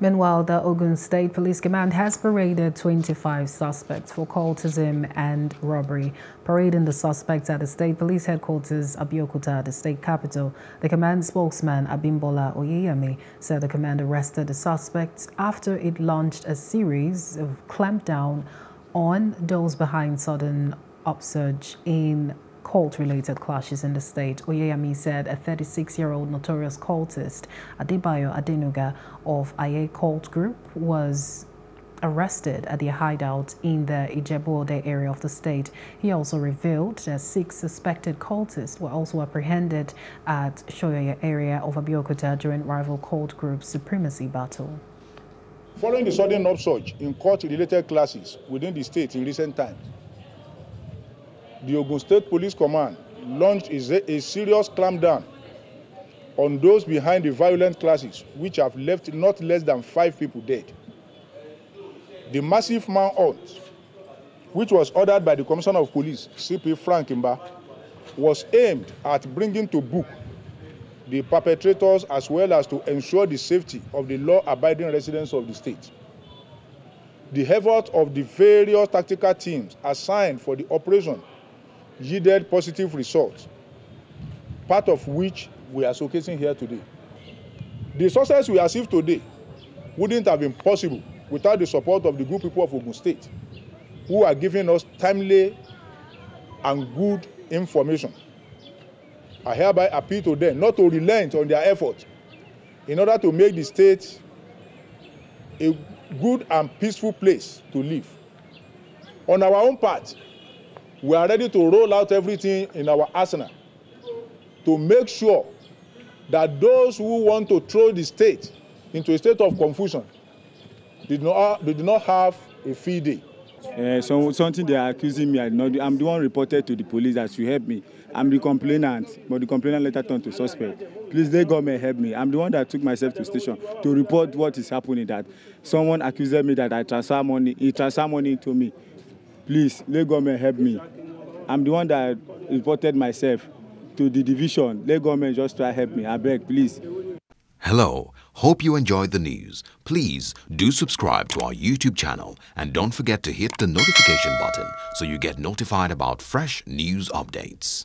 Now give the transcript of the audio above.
Meanwhile, the Ogun State Police Command has paraded 25 suspects for cultism and robbery. Parading the suspects at the State Police Headquarters, Abeokuta, the state capital, the command spokesman, Abimbola Oyeyemi, said the command arrested the suspects after it launched a series of clampdown on those behind sudden upsurge in cult-related clashes in the state. Oyeyemi said a 36-year-old notorious cultist, Adibayo Adenuga of Ayei Cult Group, was arrested at their hideout in the Ijebuode area of the state. He also revealed that 6 suspected cultists were also apprehended at Shoyaya area of Abeokuta during rival cult group supremacy battle. Following the sudden upsurge in cult-related clashes within the state in recent times, the Ogun State Police Command launched a serious clampdown on those behind the violent clashes, which have left not less than 5 people dead. The massive manhunt, which was ordered by the Commissioner of Police, CP Frankimba, was aimed at bringing to book the perpetrators as well as to ensure the safety of the law-abiding residents of the state. The effort of the various tactical teams assigned for the operation yielded positive results, part of which we are showcasing here today. The success we achieved today wouldn't have been possible without the support of the good people of Ogun State, who are giving us timely and good information. I hereby appeal to them not to relent on their efforts in order to make the state a good and peaceful place to live. On our own part, we are ready to roll out everything in our arsenal to make sure that those who want to throw the state into a state of confusion did not have a field day. Something they are accusing me, I'm the one reported to the police that should help me. I'm the complainant, but the complainant later turned to suspect. Please, let government help me. I'm the one that took myself to station to report what is happening, that someone accused me that I transfer money, he transferred money to me. Please, let government help me. I'm the one that reported myself to the division. Let government just try to help me. I beg, please. Hello, hope you enjoyed the news. Please do subscribe to our YouTube channel and don't forget to hit the notification button so you get notified about fresh news updates.